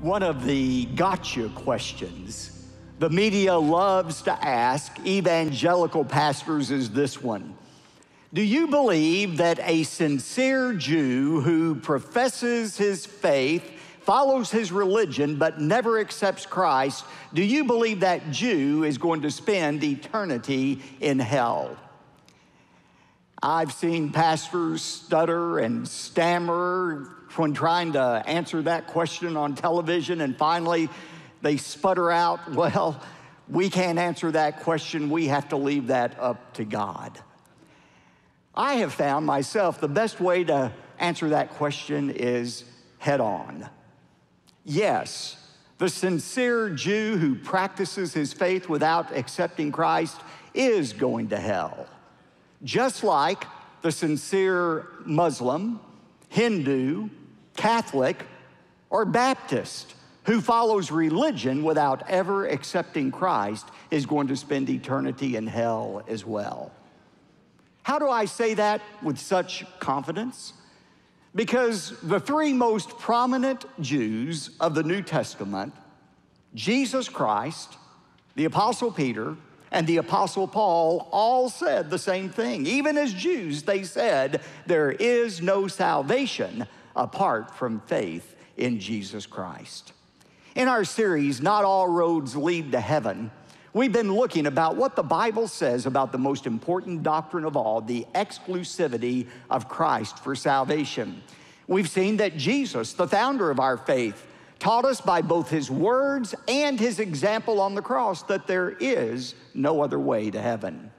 one of the gotcha questions the media loves to ask evangelical pastors is this one. Do you believe that a sincere Jew who professes his faith, follows his religion, but never accepts Christ, do you believe that Jew is going to spend eternity in hell? I've seen pastors stutter and stammer when trying to answer that question on television, and finally they sputter out, well, we can't answer that question. We have to leave that up to God. I have found myself the best way to answer that question is head on. Yes, the sincere Jew who practices his faith without accepting Christ is going to hell, just like the sincere Muslim, Hindu, Catholic, or Baptist who follows religion without ever accepting Christ is going to spend eternity in hell as well. How do I say that with such confidence? Because the three most prominent Jews of the New Testament, Jesus Christ, the Apostle Peter, and the Apostle Paul all said the same thing. Even as Jews, they said, there is no salvation apart from faith in Jesus Christ. In our series, Not All Roads Lead to Heaven, we've been looking about what the Bible says about the most important doctrine of all, the exclusivity of Christ for salvation. We've seen that Jesus, the founder of our faith, taught us by both his words and his example on the cross that there is no other way to heaven.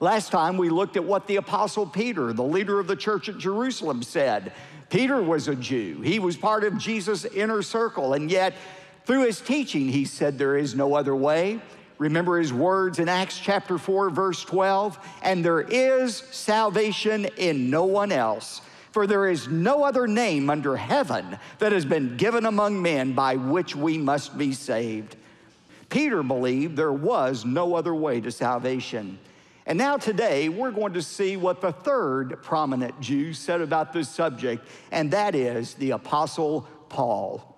Last time we looked at what the Apostle Peter, the leader of the church at Jerusalem, said. Peter was a Jew. He was part of Jesus' inner circle, and yet through his teaching, he said there is no other way. Remember his words in Acts chapter 4, verse 12, and there is salvation in no one else, for there is no other name under heaven that has been given among men by which we must be saved. Peter believed there was no other way to salvation. And now today, we're going to see what the third prominent Jew said about this subject, and that is the Apostle Paul.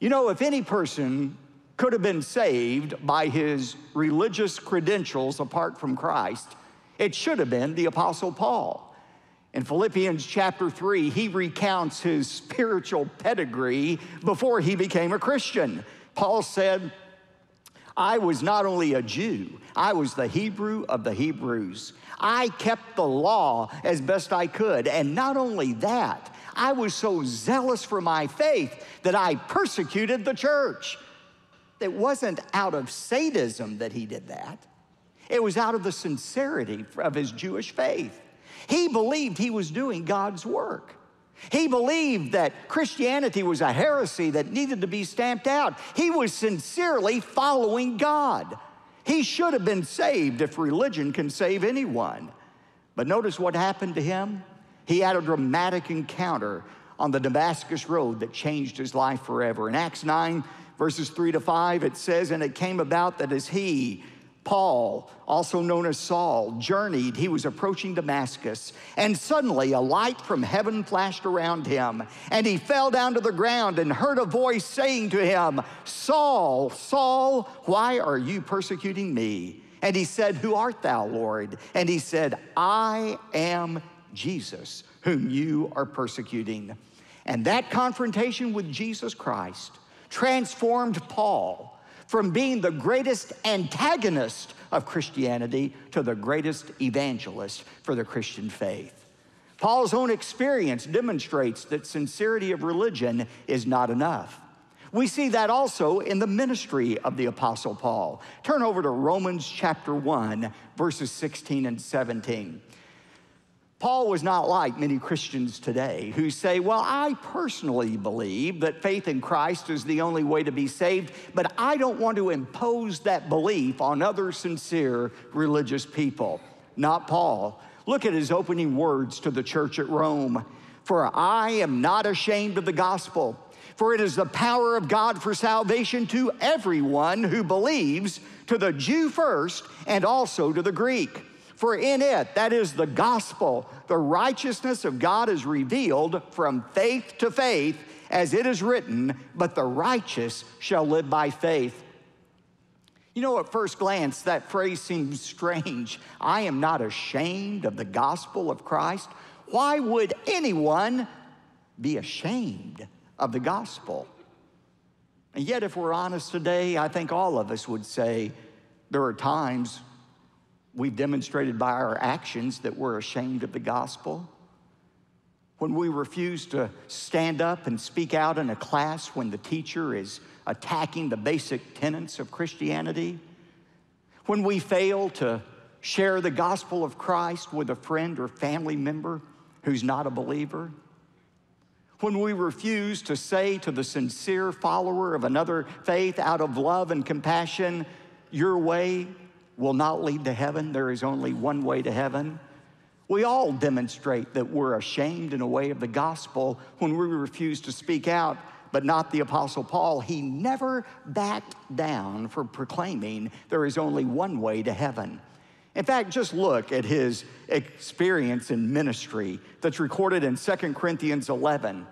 You know, if any person could have been saved by his religious credentials apart from Christ, it should have been the Apostle Paul. In Philippians chapter 3, he recounts his spiritual pedigree before he became a Christian. Paul said, I was not only a Jew, I was the Hebrew of the Hebrews. I kept the law as best I could, and not only that, I was so zealous for my faith that I persecuted the church. It wasn't out of sadism that he did that. It was out of the sincerity of his Jewish faith. He believed he was doing God's work. He believed that Christianity was a heresy that needed to be stamped out. He was sincerely following God. He should have been saved if religion can save anyone. But notice what happened to him. He had a dramatic encounter on the Damascus Road that changed his life forever. In Acts 9, verses 3 to 5, it says, and it came about that as he, Paul, also known as Saul, journeyed, he was approaching Damascus, and suddenly a light from heaven flashed around him, and he fell down to the ground and heard a voice saying to him, Saul, Saul, why are you persecuting me? And he said, who art thou, Lord? And he said, I am Jesus, whom you are persecuting. And that confrontation with Jesus Christ transformed Paul from being the greatest antagonist of Christianity to the greatest evangelist for the Christian faith. Paul's own experience demonstrates that sincerity of religion is not enough. We see that also in the ministry of the Apostle Paul. Turn over to Romans chapter 1, verses 16 and 17. Paul was not like many Christians today who say, well, I personally believe that faith in Christ is the only way to be saved, but I don't want to impose that belief on other sincere religious people. Not Paul. Look at his opening words to the church at Rome. For I am not ashamed of the gospel, for it is the power of God for salvation to everyone who believes, to the Jew first and also to the Greek. For in it, that is the gospel, the righteousness of God is revealed from faith to faith, as it is written, but the righteous shall live by faith. You know, at first glance, that phrase seems strange. I am not ashamed of the gospel of Christ. Why would anyone be ashamed of the gospel? And yet, if we're honest today, I think all of us would say there are times we've demonstrated by our actions that we're ashamed of the gospel. When we refuse to stand up and speak out in a class when the teacher is attacking the basic tenets of Christianity. When we fail to share the gospel of Christ with a friend or family member who's not a believer. When we refuse to say to the sincere follower of another faith out of love and compassion, your way will not lead to heaven. There is only one way to heaven. We all demonstrate that we're ashamed in a way of the gospel when we refuse to speak out, but not the Apostle Paul. He never backed down for proclaiming there is only one way to heaven. In fact, just look at his experience in ministry that's recorded in 2 Corinthians 11.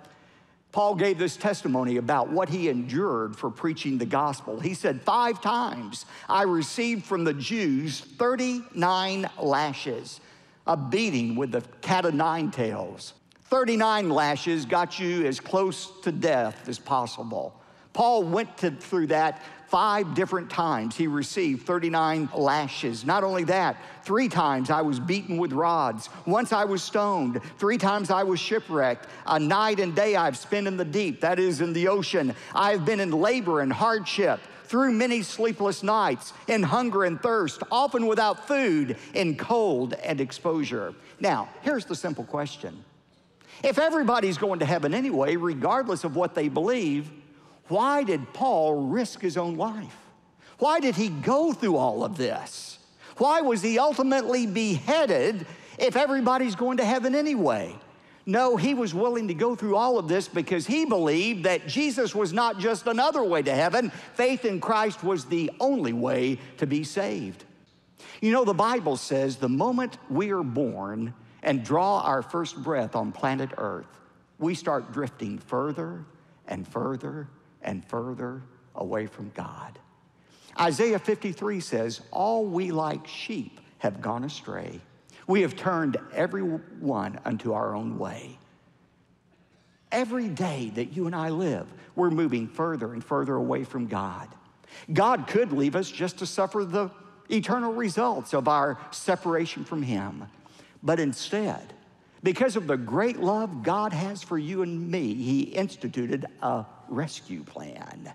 Paul gave this testimony about what he endured for preaching the gospel. He said, 5 times I received from the Jews 39 lashes. A beating with the cat of nine tails. 39 lashes got you as close to death as possible. Paul went through that 5 different times. He received 39 lashes. Not only that, 3 times I was beaten with rods. Once I was stoned. 3 times I was shipwrecked. A night and day I've spent in the deep, that is in the ocean. I've been in labor and hardship. Through many sleepless nights, in hunger and thirst, often without food, in cold and exposure. Now, here's the simple question. If everybody's going to heaven anyway, regardless of what they believe, why did Paul risk his own life? Why did he go through all of this? Why was he ultimately beheaded if everybody's going to heaven anyway? No, he was willing to go through all of this because he believed that Jesus was not just another way to heaven. Faith in Christ was the only way to be saved. You know, the Bible says the moment we are born and draw our first breath on planet Earth, we start drifting further and further and further away from God. Isaiah 53 says, all we like sheep have gone astray. We have turned everyone unto our own way. Every day that you and I live, we're moving further and further away from God. God could leave us just to suffer the eternal results of our separation from Him. But instead, because of the great love God has for you and me, He instituted a rescue plan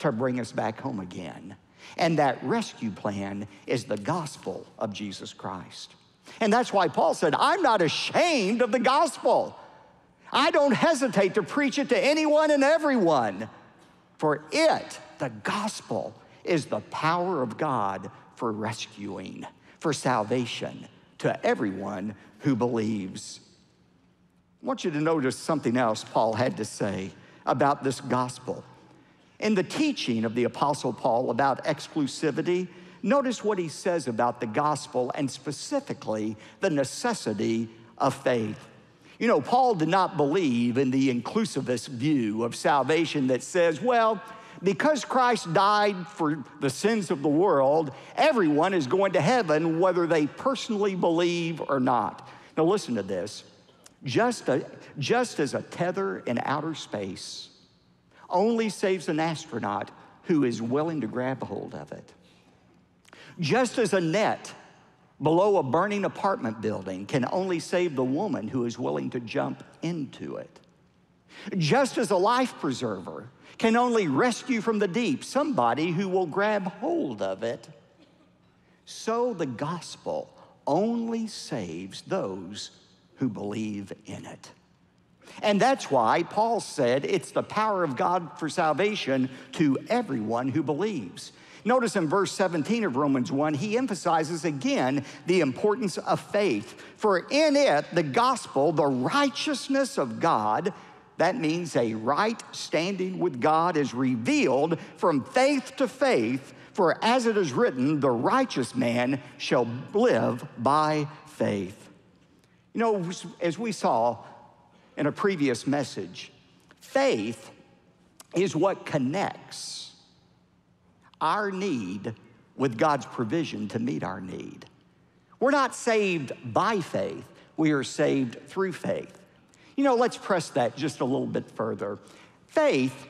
to bring us back home again. And that rescue plan is the gospel of Jesus Christ. And that's why Paul said, I'm not ashamed of the gospel. I don't hesitate to preach it to anyone and everyone. For it, the gospel, is the power of God for rescuing, for salvation to everyone who believes. I want you to notice something else Paul had to say about this gospel. In the teaching of the Apostle Paul about exclusivity, notice what he says about the gospel and specifically the necessity of faith. You know, Paul did not believe in the inclusivist view of salvation that says, well, because Christ died for the sins of the world, everyone is going to heaven whether they personally believe or not. Now listen to this. Just as a tether in outer space only saves an astronaut who is willing to grab hold of it. Just as a net below a burning apartment building can only save the woman who is willing to jump into it. Just as a life preserver can only rescue from the deep somebody who will grab hold of it, so the gospel only saves those who believe in it. And that's why Paul said it's the power of God for salvation to everyone who believes. Notice in verse 17 of Romans 1, he emphasizes again the importance of faith. For in it, the gospel, the righteousness of God, that means a right standing with God, is revealed from faith to faith. For as it is written, the righteous man shall live by faith. You know, as we saw in a previous message, Faith is what connects our need with God's provision to meet our need. We're not saved by faith, we are saved through faith. You know, let's press that just a little bit further. Faith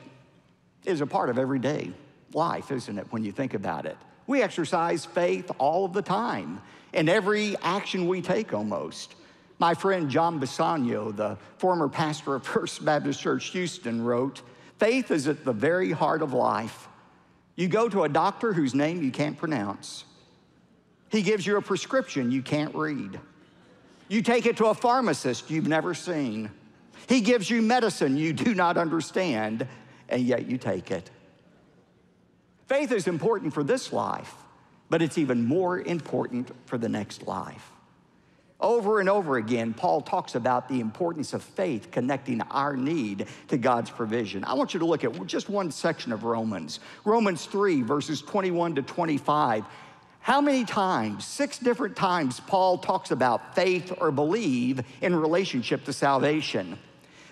is a part of everyday life, isn't it, when you think about it? We exercise faith all of the time in every action we take almost. My friend John Bisagno, the former pastor of First Baptist Church Houston, wrote, "Faith is at the very heart of life. You go to a doctor whose name you can't pronounce. He gives you a prescription you can't read. You take it to a pharmacist you've never seen. He gives you medicine you do not understand, and yet you take it." Faith is important for this life, but it's even more important for the next life. Over and over again, Paul talks about the importance of faith connecting our need to God's provision. I want you to look at just one section of Romans. Romans 3, verses 21 to 25. How many times, 6 different times, Paul talks about faith or believe in relationship to salvation.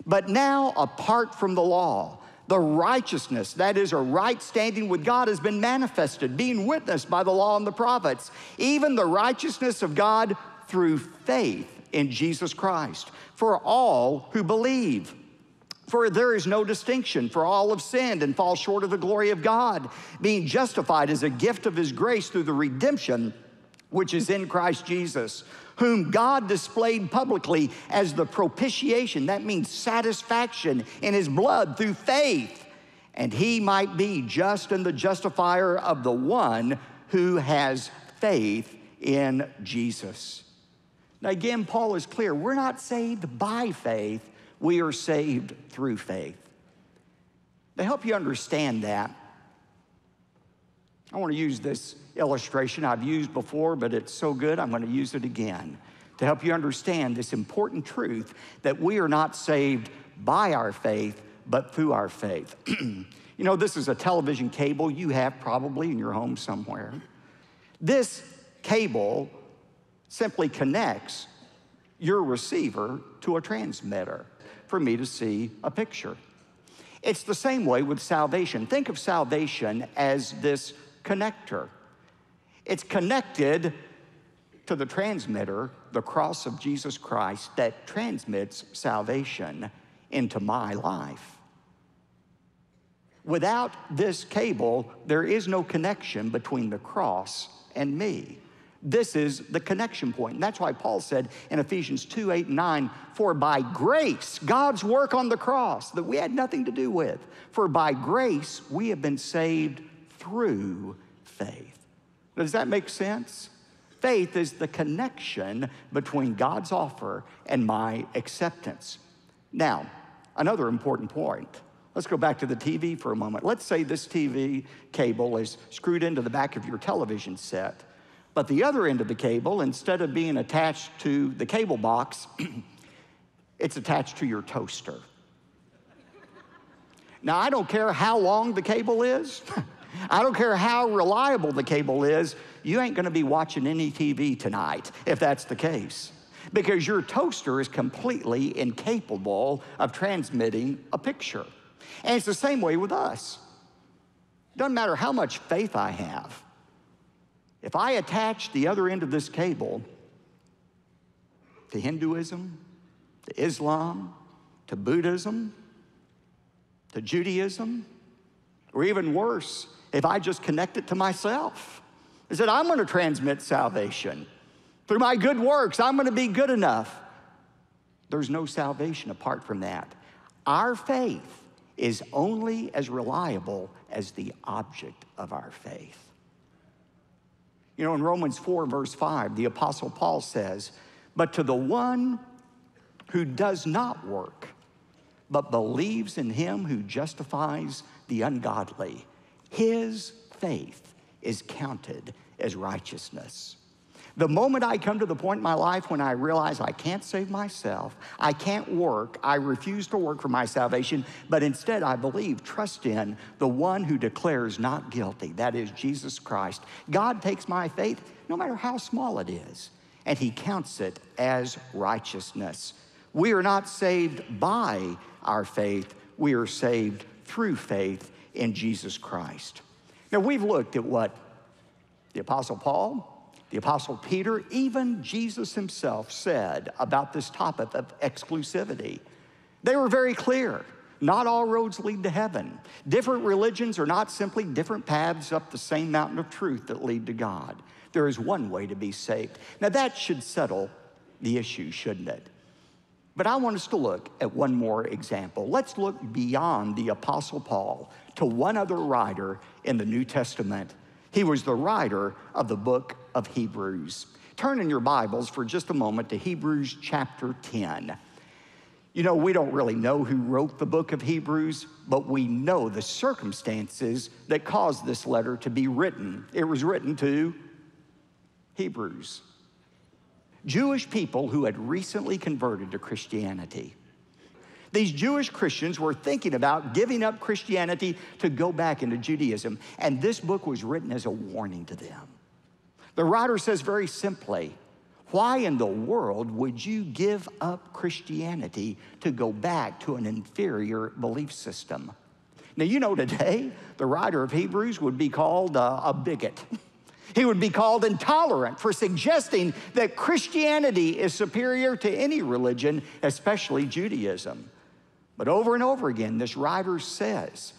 But now, apart from the law, the righteousness, that is, a right standing with God, has been manifested, being witnessed by the law and the prophets, even the righteousness of God through faith in Jesus Christ, for all who believe. For there is no distinction, for all have sinned and fall short of the glory of God, being justified as a gift of his grace through the redemption which is in Christ Jesus, whom God displayed publicly as the propitiation, that means satisfaction, in his blood through faith, and he might be just and the justifier of the one who has faith in Jesus. Now again, Paul is clear. We're not saved by faith. We are saved through faith. To help you understand that, I want to use this illustration I've used before, but it's so good I'm going to use it again to help you understand this important truth that we are not saved by our faith, but through our faith. You know, this is a television cable you have probably in your home somewhere. This cable simply connects your receiver to a transmitter for me to see a picture. It's the same way with salvation. Think of salvation as this connector. It's connected to the transmitter, the cross of Jesus Christ, that transmits salvation into my life. Without this cable, there is no connection between the cross and me. This is the connection point. And that's why Paul said in Ephesians 2, 8, and 9, "For by grace," God's work on the cross that we had nothing to do with, "for by grace we have been saved through faith." Does that make sense? Faith is the connection between God's offer and my acceptance. Now, another important point. Let's go back to the TV for a moment. Let's say this TV cable is screwed into the back of your television set. But the other end of the cable, instead of being attached to the cable box, it's attached to your toaster. Now, I don't care how long the cable is. I don't care how reliable the cable is. You ain't going to be watching any TV tonight if that's the case, because your toaster is completely incapable of transmitting a picture. And it's the same way with us. Doesn't matter how much faith I have. If I attach the other end of this cable to Hinduism, to Islam, to Buddhism, to Judaism, or even worse, if I just connect it to myself, I said, I'm going to transmit salvation through my good works. I'm going to be good enough. There's no salvation apart from that. Our faith is only as reliable as the object of our faith. You know, in Romans 4, verse 5, the Apostle Paul says, "But to the one who does not work, but believes in him who justifies the ungodly, his faith is counted as righteousness." The moment I come to the point in my life when I realize I can't save myself, I can't work, I refuse to work for my salvation, but instead I believe, trust in the one who declares not guilty, that is Jesus Christ. God takes my faith, no matter how small it is, and he counts it as righteousness. We are not saved by our faith, we are saved through faith in Jesus Christ. Now, we've looked at what the Apostle Paul, the Apostle Peter, even Jesus himself said about this topic of exclusivity. They were very clear. Not all roads lead to heaven. Different religions are not simply different paths up the same mountain of truth that lead to God. There is one way to be saved. Now, that should settle the issue, shouldn't it? But I want us to look at one more example. Let's look beyond the Apostle Paul to one other writer in the New Testament. He was the writer of the book of Hebrews. Turn in your Bibles for just a moment to Hebrews chapter 10. You know, we don't really know who wrote the book of Hebrews, but we know the circumstances that caused this letter to be written. It was written to Hebrews, Jewish people who had recently converted to Christianity. These Jewish Christians were thinking about giving up Christianity to go back into Judaism, and this book was written as a warning to them. The writer says very simply, why in the world would you give up Christianity to go back to an inferior belief system? Now, you know, today, the writer of Hebrews would be called a bigot. He would be called intolerant for suggesting that Christianity is superior to any religion, especially Judaism. But over and over again, this writer says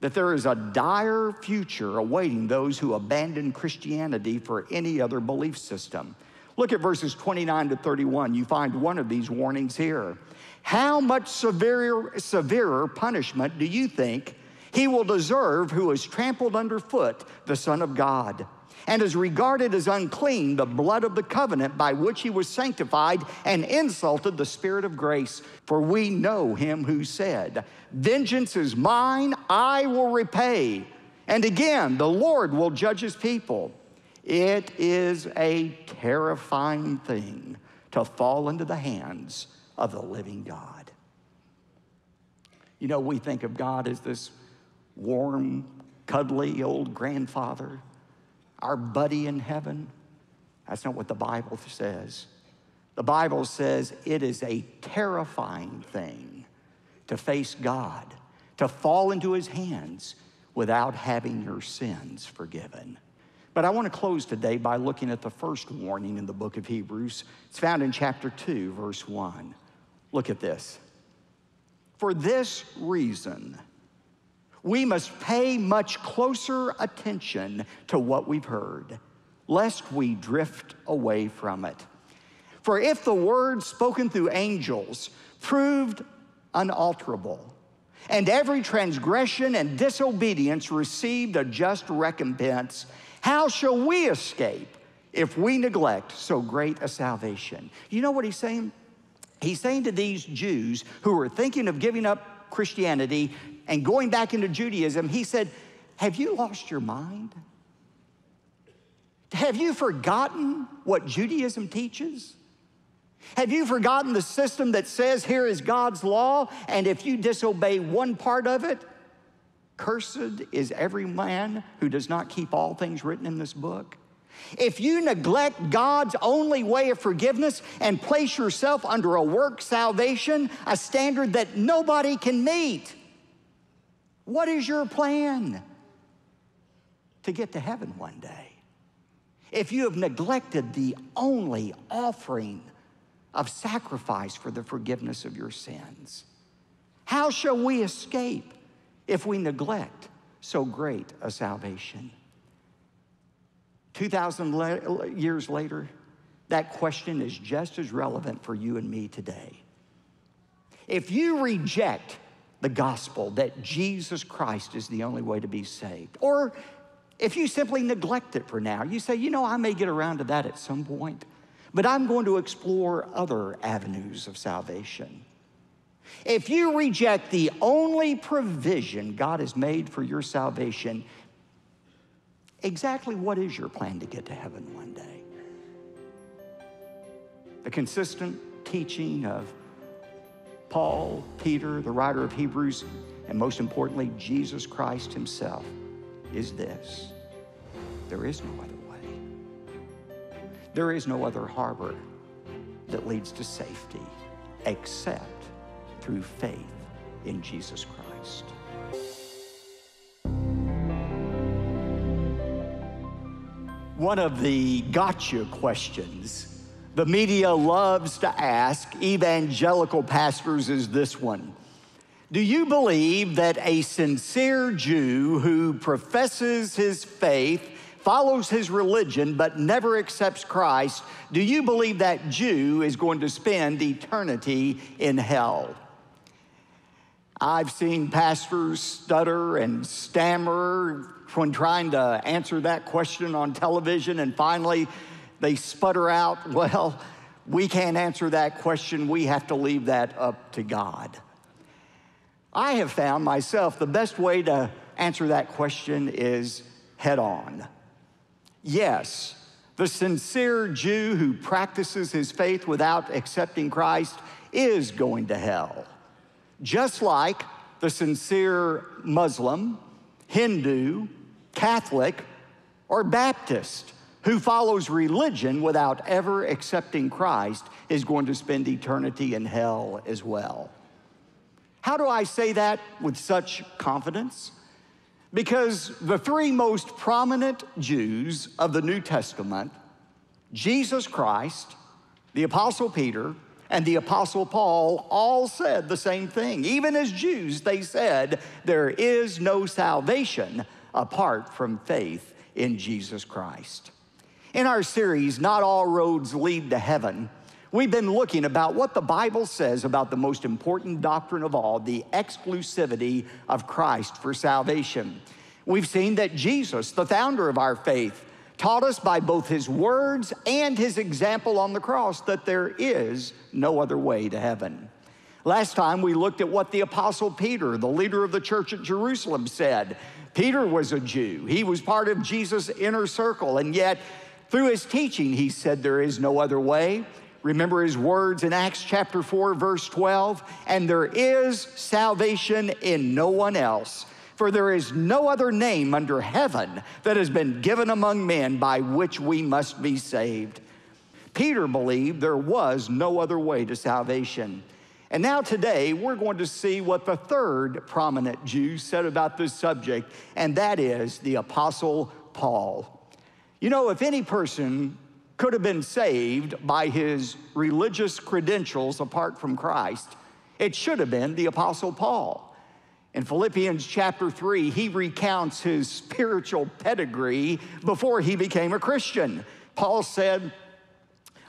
that there is a dire future awaiting those who abandon Christianity for any other belief system. Look at verses 29 to 31. You find one of these warnings here. How much severer punishment do you think he will deserve who has trampled underfoot the Son of God and has regarded as unclean the blood of the covenant by which he was sanctified and insulted the Spirit of grace? For we know him who said, vengeance is mine, I will repay. And again, the Lord will judge his people. It is a terrifying thing to fall into the hands of the living God. You know, we think of God as this warm, cuddly old grandfather, our buddy in heaven. That's not what the Bible says. The Bible says it is a terrifying thing to face God, to fall into his hands without having your sins forgiven. But I want to close today by looking at the first warning in the book of Hebrews. It's found in chapter 2, verse 1. Look at this. For this reason, we must pay much closer attention to what we've heard, lest we drift away from it. For if the word spoken through angels proved unalterable, and every transgression and disobedience received a just recompense, how shall we escape if we neglect so great a salvation? You know what he's saying? He's saying to these Jews who were thinking of giving up Christianity and going back into Judaism, he said, have you lost your mind? Have you forgotten what Judaism teaches? Have you forgotten the system that says here is God's law, and if you disobey one part of it, cursed is every man who does not keep all things written in this book? If you neglect God's only way of forgiveness and place yourself under a work salvation, a standard that nobody can meet, what is your plan to get to heaven one day? If you have neglected the only offering of sacrifice for the forgiveness of your sins, how shall we escape if we neglect so great a salvation? 2,000 years later, that question is just as relevant for you and me today. If you reject the gospel that Jesus Christ is the only way to be saved, or if you simply neglect it for now, you say, you know, I may get around to that at some point, but I'm going to explore other avenues of salvation. If you reject the only provision God has made for your salvation, exactly what is your plan to get to heaven one day? The consistent teaching of Paul, Peter, the writer of Hebrews, and most importantly, Jesus Christ himself is this: there is no other way. There is no other harbor that leads to safety except through faith in Jesus Christ. One of the gotcha questions the media loves to ask evangelical pastors is this one. Do you believe that a sincere Jew who professes his faith, follows his religion, but never accepts Christ, do you believe that Jew is going to spend eternity in hell? I've seen pastors stutter and stammer when trying to answer that question on television, and finally they sputter out, well, we can't answer that question. We have to leave that up to God. I have found myself the best way to answer that question is head on. Yes, the sincere Jew who practices his faith without accepting Christ is going to hell, just like the sincere Muslim, Hindu, Catholic, or Baptist who follows religion without ever accepting Christ is going to spend eternity in hell as well. How do I say that with such confidence? Because the three most prominent Jews of the New Testament, Jesus Christ, the Apostle Peter, and the Apostle Paul, all said the same thing. Even as Jews, they said, there is no salvation apart from faith in Jesus Christ. In our series, Not All Roads Lead to Heaven, we've been looking about what the Bible says about the most important doctrine of all, the exclusivity of Christ for salvation. We've seen that Jesus, the founder of our faith, taught us by both his words and his example on the cross that there is no other way to heaven. Last time we looked at what the Apostle Peter, the leader of the church at Jerusalem, said. Peter was a Jew. He was part of Jesus' inner circle, and yet through his teaching he said there is no other way. Remember his words in Acts chapter 4, verse 12, and there is salvation in no one else, for there is no other name under heaven that has been given among men by which we must be saved. Peter believed there was no other way to salvation. And now today, we're going to see what the third prominent Jew said about this subject, and that is the Apostle Paul. You know, if any person could have been saved by his religious credentials apart from Christ, it should have been the Apostle Paul. In Philippians chapter 3, he recounts his spiritual pedigree before he became a Christian. Paul said,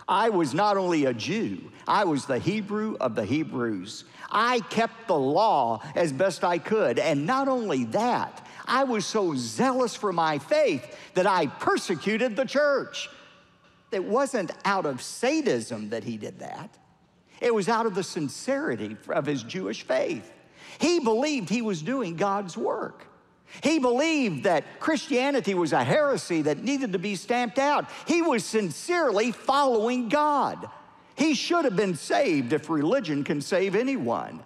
I was not only a Jew, I was the Hebrew of the Hebrews. I kept the law as best I could, and not only that, I was so zealous for my faith that I persecuted the church. It wasn't out of sadism that he did that. It was out of the sincerity of his Jewish faith. He believed he was doing God's work. He believed that Christianity was a heresy that needed to be stamped out. He was sincerely following God. He should have been saved if religion can save anyone.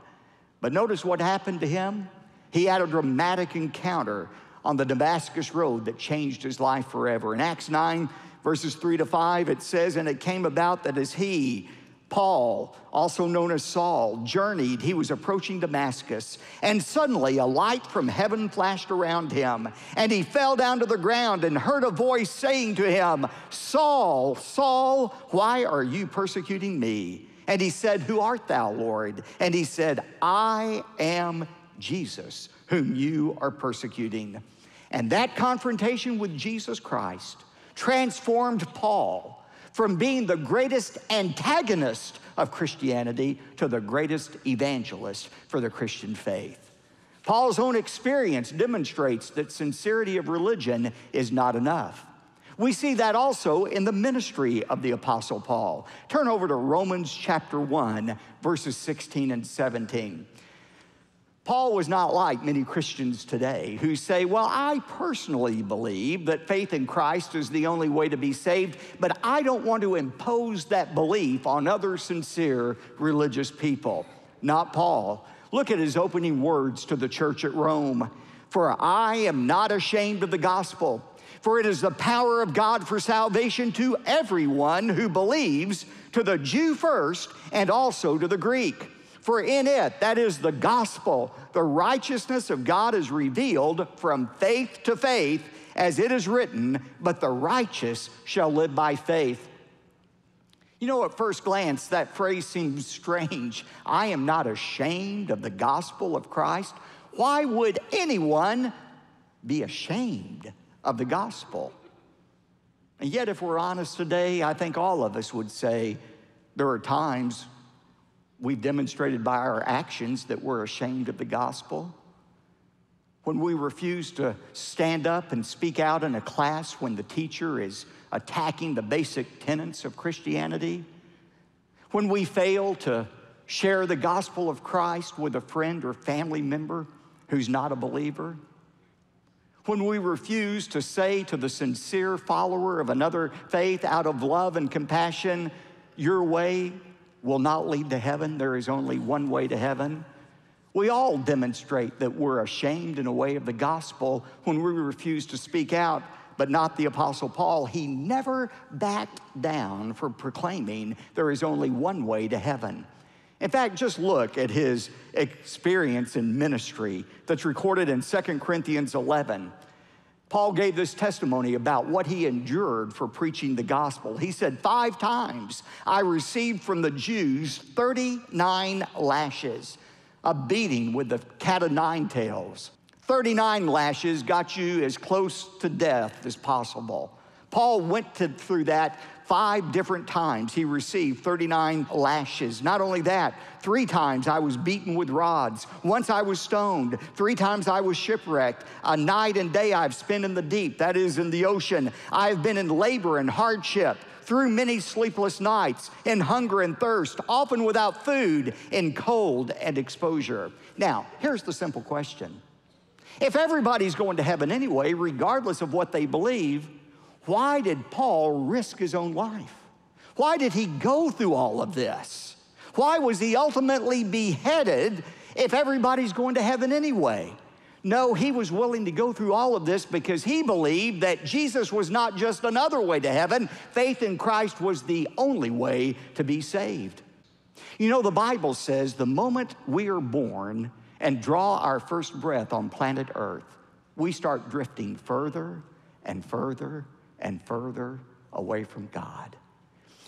But notice what happened to him. He had a dramatic encounter on the Damascus Road that changed his life forever. In Acts 9, verses 3 to 5, it says, and it came about that as he, Paul, also known as Saul, journeyed, he was approaching Damascus, and suddenly a light from heaven flashed around him, and he fell down to the ground and heard a voice saying to him, Saul, Saul, why are you persecuting me? And he said, who art thou, Lord? And he said, I am Jesus, whom you are persecuting. And that confrontation with Jesus Christ transformed Paul from being the greatest antagonist of Christianity to the greatest evangelist for the Christian faith. Paul's own experience demonstrates that sincerity of religion is not enough. We see that also in the ministry of the Apostle Paul. Turn over to Romans chapter 1, verses 16 and 17. Paul was not like many Christians today who say, well, I personally believe that faith in Christ is the only way to be saved, but I don't want to impose that belief on other sincere religious people. Not Paul. Look at his opening words to the church at Rome. For I am not ashamed of the gospel, for it is the power of God for salvation to everyone who believes, to the Jew first and also to the Greek. For in it, that is the gospel, the righteousness of God is revealed from faith to faith, as it is written, but the righteous shall live by faith. You know, at first glance, that phrase seems strange. I am not ashamed of the gospel of Christ. Why would anyone be ashamed of the gospel? And yet, if we're honest today, I think all of us would say there are times we've demonstrated by our actions that we're ashamed of the gospel. When we refuse to stand up and speak out in a class when the teacher is attacking the basic tenets of Christianity. When we fail to share the gospel of Christ with a friend or family member who's not a believer. When we refuse to say to the sincere follower of another faith out of love and compassion, your way will not lead to heaven. There is only one way to heaven. We all demonstrate that we're ashamed in a way of the gospel when we refuse to speak out, but not the Apostle Paul. He never backed down for proclaiming there is only one way to heaven. In fact, just look at his experience in ministry that's recorded in 2 Corinthians 11. Paul gave this testimony about what he endured for preaching the gospel. He said, 5 times I received from the Jews 39 lashes, a beating with the cat of nine tails. 39 lashes got you as close to death as possible. Paul went through that 5 different times. He received 39 lashes. Not only that, 3 times I was beaten with rods. Once I was stoned. 3 times I was shipwrecked. A night and day I've spent in the deep, that is in the ocean. I've been in labor and hardship, through many sleepless nights, in hunger and thirst, often without food, in cold and exposure. Now, here's the simple question. If everybody's going to heaven anyway, regardless of what they believe, why did Paul risk his own life? Why did he go through all of this? Why was he ultimately beheaded if everybody's going to heaven anyway? No, he was willing to go through all of this because he believed that Jesus was not just another way to heaven. Faith in Christ was the only way to be saved. You know, the Bible says the moment we are born and draw our first breath on planet Earth, we start drifting further and further and further away from God.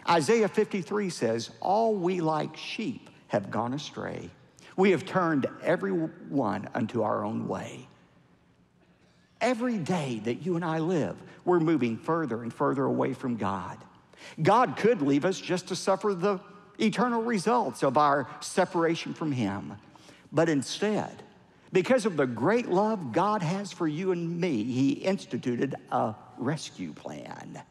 Isaiah 53 says, all we like sheep have gone astray. We have turned every one unto our own way. Every day that you and I live, we're moving further and further away from God. God could leave us just to suffer the eternal results of our separation from Him. But instead, because of the great love God has for you and me, He instituted a rescue plan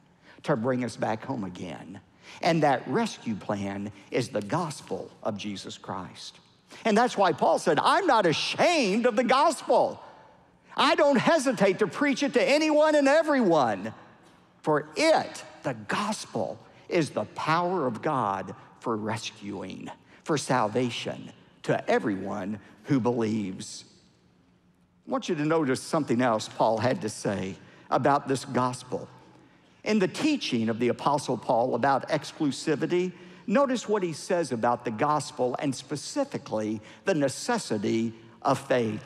to bring us back home again. And that rescue plan is the gospel of Jesus Christ. And that's why Paul said, I'm not ashamed of the gospel. I don't hesitate to preach it to anyone and everyone. For it, the gospel, is the power of God for rescuing, for salvation to everyone who believes. I want you to notice something else Paul had to say about this gospel. In the teaching of the Apostle Paul about exclusivity, notice what he says about the gospel and specifically the necessity of faith.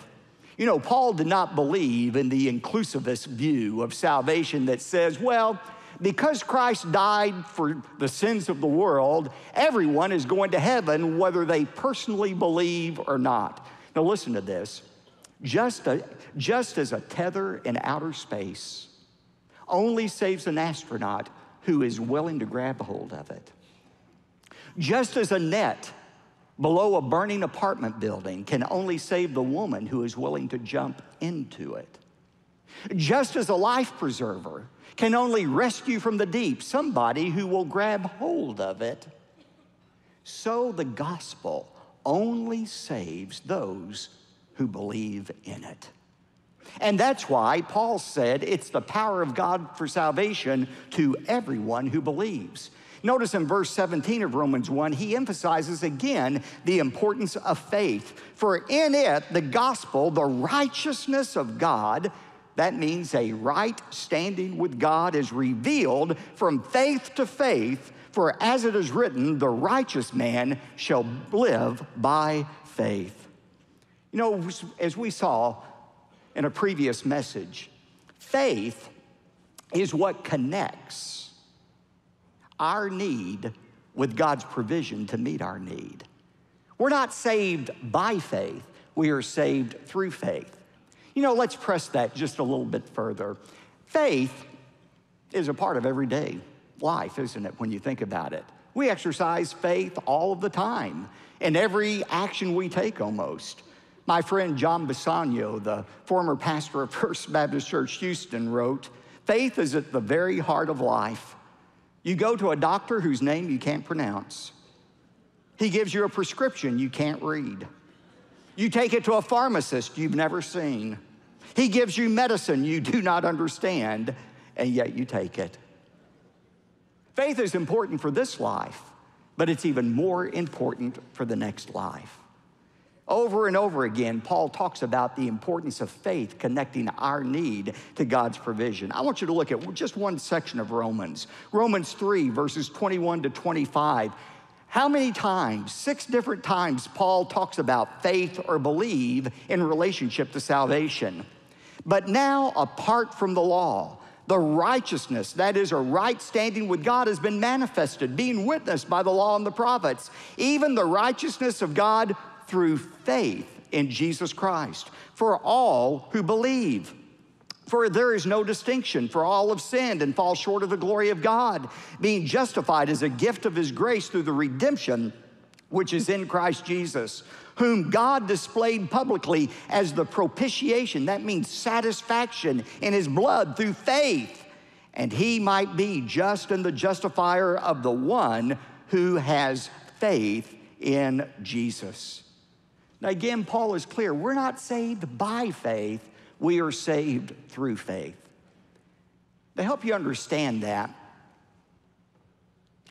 You know, Paul did not believe in the inclusivist view of salvation that says, well, because Christ died for the sins of the world, everyone is going to heaven whether they personally believe or not. Now listen to this. Just as a tether in outer space only saves an astronaut who is willing to grab hold of it, just as a net below a burning apartment building can only save the woman who is willing to jump into it, just as a life preserver can only rescue from the deep somebody who will grab hold of it, so the gospel only saves those who believe in it. And that's why Paul said it's the power of God for salvation to everyone who believes. Notice in verse 17 of Romans 1, he emphasizes again the importance of faith. For in it, the gospel, the righteousness of God, that means a right standing with God, is revealed from faith to faith, For as it is written, the righteous man shall live by faith. You know, as we saw in a previous message, faith is what connects our need with God's provision to meet our need. We're not saved by faith. We are saved through faith. You know, let's press that just a little bit further. Faith is a part of everyday life, isn't it, when you think about it? We exercise faith all of the time in every action we take almost. My friend John Bisagno, the former pastor of First Baptist Church Houston, wrote, "Faith is at the very heart of life. You go to a doctor whose name you can't pronounce. He gives you a prescription you can't read. You take it to a pharmacist you've never seen. He gives you medicine you do not understand, and yet you take it." Faith is important for this life, but it's even more important for the next life. Over and over again, Paul talks about the importance of faith connecting our need to God's provision. I want you to look at just one section of Romans. Romans 3, verses 21 to 25. How many times, 6 different times, Paul talks about faith or believe in relationship to salvation. But now, apart from the law, the righteousness, that is, a right standing with God, has been manifested, being witnessed by the law and the prophets, even the righteousness of God through faith in Jesus Christ, for all who believe. For there is no distinction, for all have sinned and fall short of the glory of God, being justified as a gift of his grace through the redemption which is in Christ Jesus, whom God displayed publicly as the propitiation, that means satisfaction, in his blood through faith, and he might be just and the justifier of the one who has faith in Jesus. Now again, Paul is clear, we're not saved by faith, we are saved through faith. To help you understand that,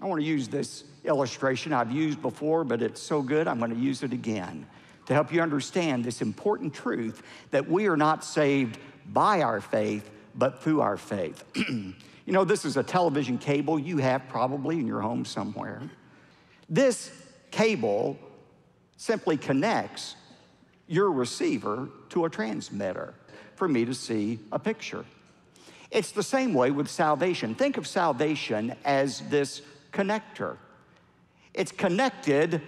I want to use this illustration I've used before, but it's so good I'm going to use it again to help you understand this important truth that we are not saved by our faith, but through our faith. You know, this is a television cable you have probably in your home somewhere. This cable simply connects your receiver to a transmitter for me to see a picture. It's the same way with salvation. Think of salvation as this connector. It's connected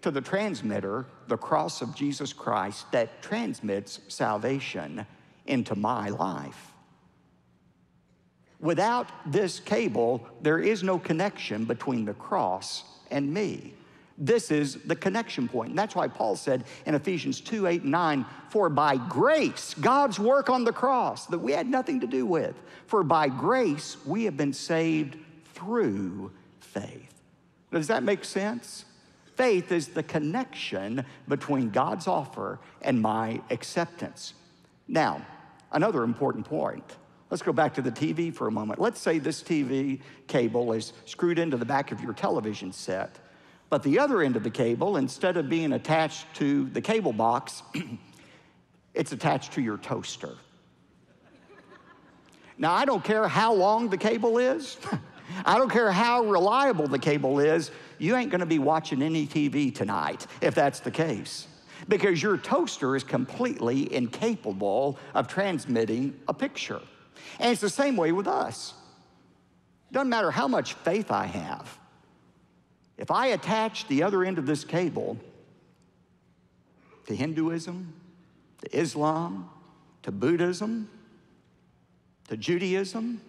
to the transmitter, the cross of Jesus Christ, that transmits salvation into my life. Without this cable, there is no connection between the cross and me. This is the connection point. And that's why Paul said in Ephesians 2, 8, and 9, "For by grace," God's work on the cross that we had nothing to do with, "for by grace we have been saved through faith." Does that make sense? Faith is the connection between God's offer and my acceptance. Now, another important point. Let's go back to the TV for a moment. Let's say this TV cable is screwed into the back of your television set. But the other end of the cable, instead of being attached to the cable box, it's attached to your toaster. Now, I don't care how long the cable is. I don't care how reliable the cable is. You ain't gonna be watching any TV tonight if that's the case, because your toaster is completely incapable of transmitting a picture. And it's the same way with us. Doesn't matter how much faith I have. If I attach the other end of this cable to Hinduism, to Islam, to Buddhism, to Judaism,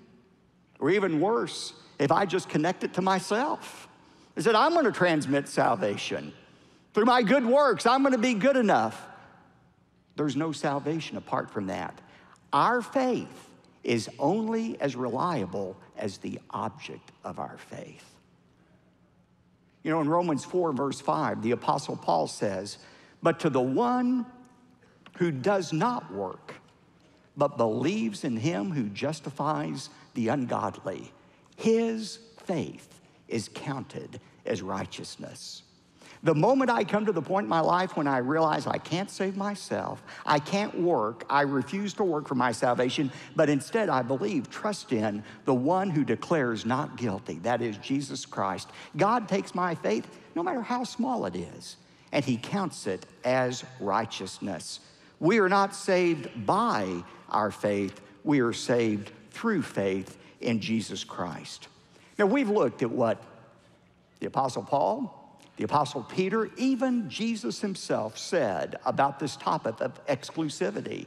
or even worse, if I just connect it to myself, I said, I'm gonna transmit salvation. Through my good works, I'm gonna be good enough. There's no salvation apart from that. Our faith is only as reliable as the object of our faith. You know, in Romans 4, verse 5, the Apostle Paul says, "But to the one who does not work, but believes in him who justifies the ungodly, his faith is counted as righteousness." The moment I come to the point in my life when I realize I can't save myself, I can't work, I refuse to work for my salvation, but instead I believe, trust in the one who declares not guilty, that is Jesus Christ. God takes my faith, no matter how small it is, and he counts it as righteousness. We are not saved by our faith, we are saved through faith in Jesus Christ. Now we've looked at what the Apostle Paul, the Apostle Peter, even Jesus himself said about this topic of exclusivity.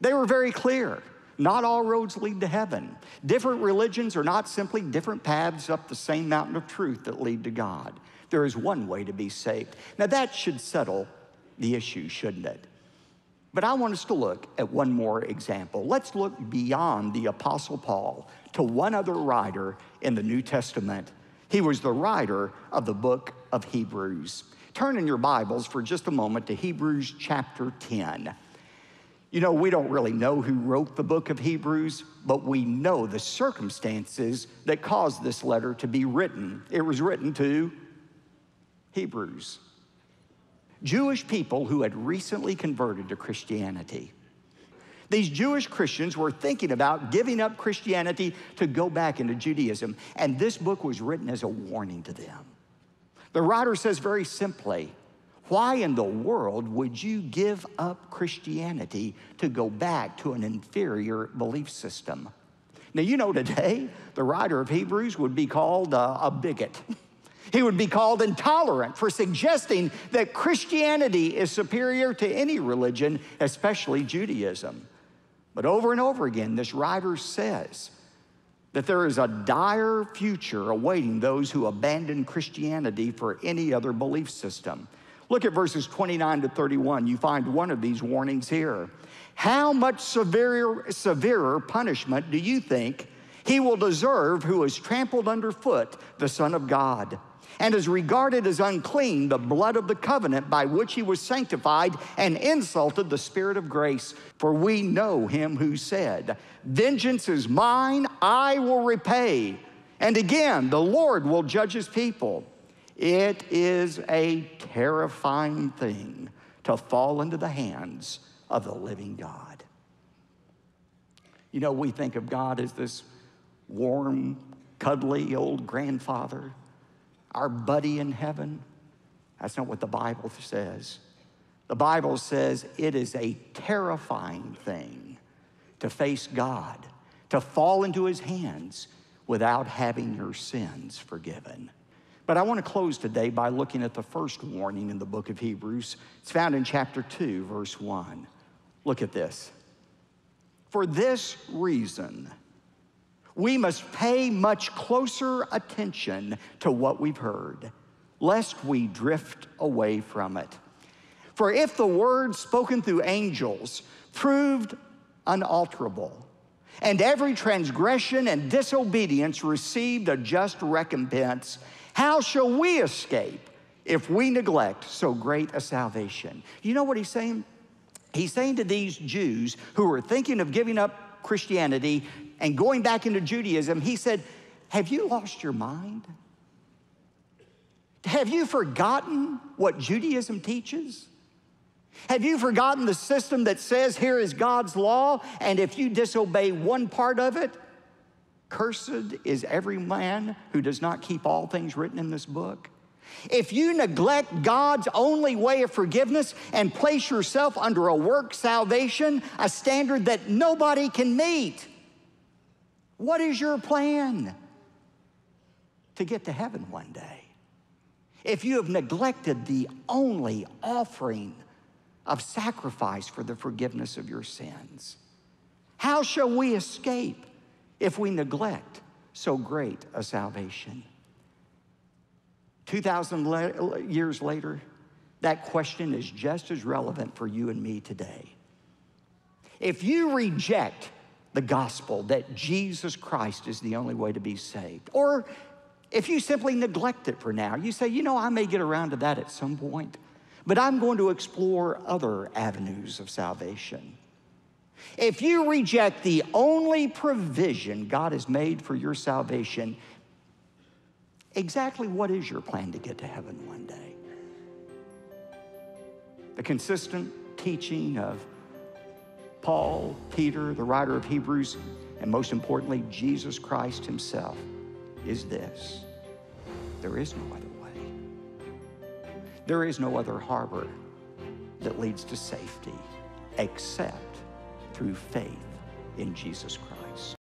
They were very clear. Not all roads lead to heaven. Different religions are not simply different paths up the same mountain of truth that lead to God. There is one way to be saved. Now that should settle the issue, shouldn't it? But I want us to look at one more example. Let's look beyond the Apostle Paul to one other writer in the New Testament. He was the writer of the book of Hebrews. Turn in your Bibles for just a moment to Hebrews chapter 10. You know, we don't really know who wrote the book of Hebrews, but we know the circumstances that caused this letter to be written. It was written to Hebrews, Jewish people who had recently converted to Christianity. These Jewish Christians were thinking about giving up Christianity to go back into Judaism, and this book was written as a warning to them. The writer says very simply, why in the world would you give up Christianity to go back to an inferior belief system? Now, you know, today, the writer of Hebrews would be called a bigot. He would be called intolerant for suggesting that Christianity is superior to any religion, especially Judaism. But over and over again, this writer says that there is a dire future awaiting those who abandon Christianity for any other belief system. Look at verses 29 to 31. You find one of these warnings here. How much severer punishment do you think he will deserve who has trampled underfoot the Son of God and has regarded as unclean the blood of the covenant by which he was sanctified and insulted the Spirit of grace? For we know him who said, vengeance is mine, I will repay. And again, the Lord will judge his people. It is a terrifying thing to fall into the hands of the living God. You know, we think of God as this warm, cuddly old grandfather, our buddy in heaven. That's not what the Bible says. The Bible says it is a terrifying thing to face God, to fall into his hands without having your sins forgiven. But I want to close today by looking at the first warning in the book of Hebrews. It's found in chapter 2, verse 1. Look at this. For this reason, we must pay much closer attention to what we've heard, lest we drift away from it. For if the word spoken through angels proved unalterable, and every transgression and disobedience received a just recompense, how shall we escape if we neglect so great a salvation? You know what he's saying? He's saying to these Jews who were thinking of giving up Christianity and going back into Judaism, he said, have you lost your mind? Have you forgotten what Judaism teaches? Have you forgotten the system that says here is God's law, and if you disobey one part of it, cursed is every man who does not keep all things written in this book? If you neglect God's only way of forgiveness and place yourself under a work salvation, a standard that nobody can meet, what is your plan to get to heaven one day? If you have neglected the only offering of sacrifice for the forgiveness of your sins, how shall we escape if we neglect so great a salvation? 2,000 years later, that question is just as relevant for you and me today. If you reject the gospel that Jesus Christ is the only way to be saved, or if you simply neglect it for now, you say, you know, I may get around to that at some point, but I'm going to explore other avenues of salvation. If you reject the only provision God has made for your salvation, exactly what is your plan to get to heaven one day? The consistent teaching of Paul, Peter, the writer of Hebrews, and most importantly, Jesus Christ himself is this: there is no other way. There is no other harbor that leads to safety except through faith in Jesus Christ.